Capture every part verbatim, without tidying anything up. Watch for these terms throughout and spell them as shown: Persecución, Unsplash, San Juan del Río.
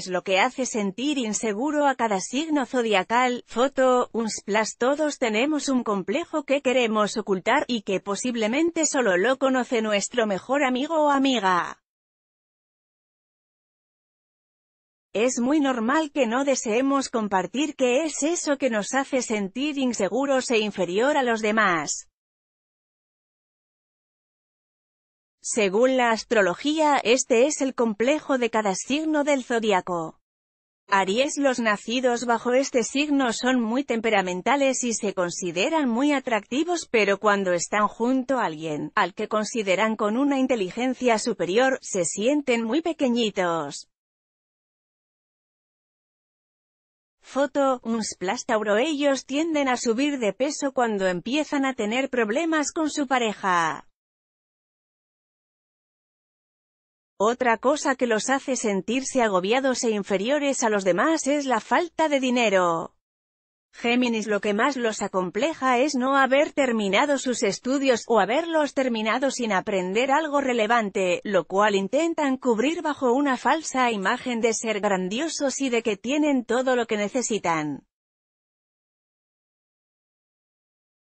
es lo que hace sentir inseguro a cada signo zodiacal. Foto, Unsplash. Todos tenemos un complejo que queremos ocultar, y que posiblemente solo lo conoce nuestro mejor amigo o amiga. Es muy normal que no deseemos compartir qué es eso que nos hace sentir inseguros e inferior a los demás. Según la astrología, este es el complejo de cada signo del zodiaco. Aries. Los nacidos bajo este signo son muy temperamentales y se consideran muy atractivos, pero cuando están junto a alguien, al que consideran con una inteligencia superior, se sienten muy pequeñitos. Foto, Unsplash. Tauro. Ellos tienden a subir de peso cuando empiezan a tener problemas con su pareja. Otra cosa que los hace sentirse agobiados e inferiores a los demás es la falta de dinero. Géminis. Lo que más los acompleja es no haber terminado sus estudios, o haberlos terminado sin aprender algo relevante, lo cual intentan cubrir bajo una falsa imagen de ser grandiosos y de que tienen todo lo que necesitan.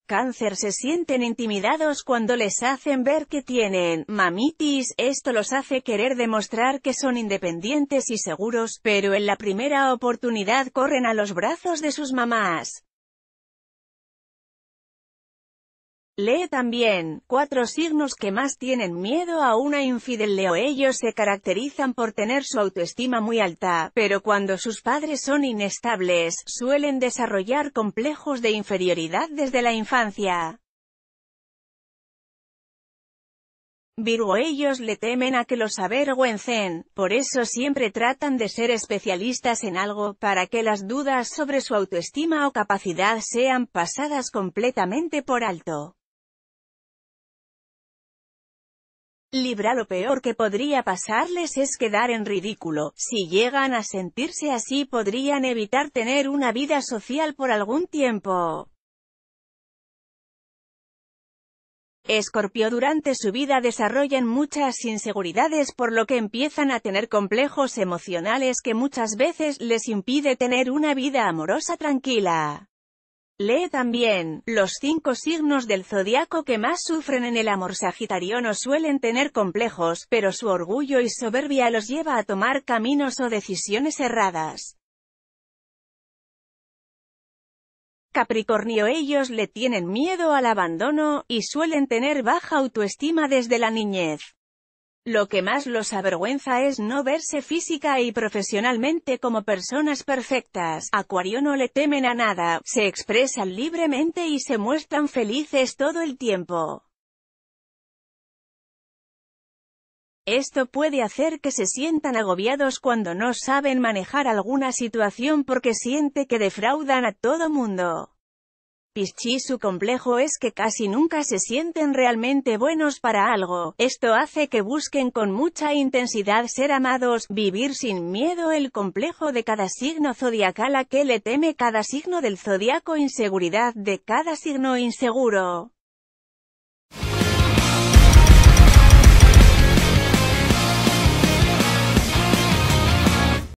Cáncer. Se sienten intimidados cuando les hacen ver que tienen mamitis. Esto los hace querer demostrar que son independientes y seguros, pero en la primera oportunidad corren a los brazos de sus mamás. Lee también. Cuatro signos que más tienen miedo a una infidelidad. Leo. Ellos se caracterizan por tener su autoestima muy alta, pero cuando sus padres son inestables, suelen desarrollar complejos de inferioridad desde la infancia. Virgo. Ellos le temen a que los avergüencen, por eso siempre tratan de ser especialistas en algo, para que las dudas sobre su autoestima o capacidad sean pasadas completamente por alto. Libra. Lo peor que podría pasarles es quedar en ridículo. Si llegan a sentirse así, podrían evitar tener una vida social por algún tiempo. Escorpio. Durante su vida desarrollan muchas inseguridades, por lo que empiezan a tener complejos emocionales que muchas veces les impide tener una vida amorosa tranquila. Lee también. Los cinco signos del zodiaco que más sufren en el amor. Sagitario. No suelen tener complejos, pero su orgullo y soberbia los lleva a tomar caminos o decisiones erradas. Capricornio. Ellos le tienen miedo al abandono, y suelen tener baja autoestima desde la niñez. Lo que más los avergüenza es no verse física y profesionalmente como personas perfectas. Acuario. No le temen a nada, se expresan libremente y se muestran felices todo el tiempo. Esto puede hacer que se sientan agobiados cuando no saben manejar alguna situación, porque siente que defraudan a todo mundo. Piscis. Su complejo es que casi nunca se sienten realmente buenos para algo. Esto hace que busquen con mucha intensidad ser amados, vivir sin miedo. El complejo de cada signo zodiacal a que le teme cada signo del zodiaco. Inseguridad de cada signo inseguro.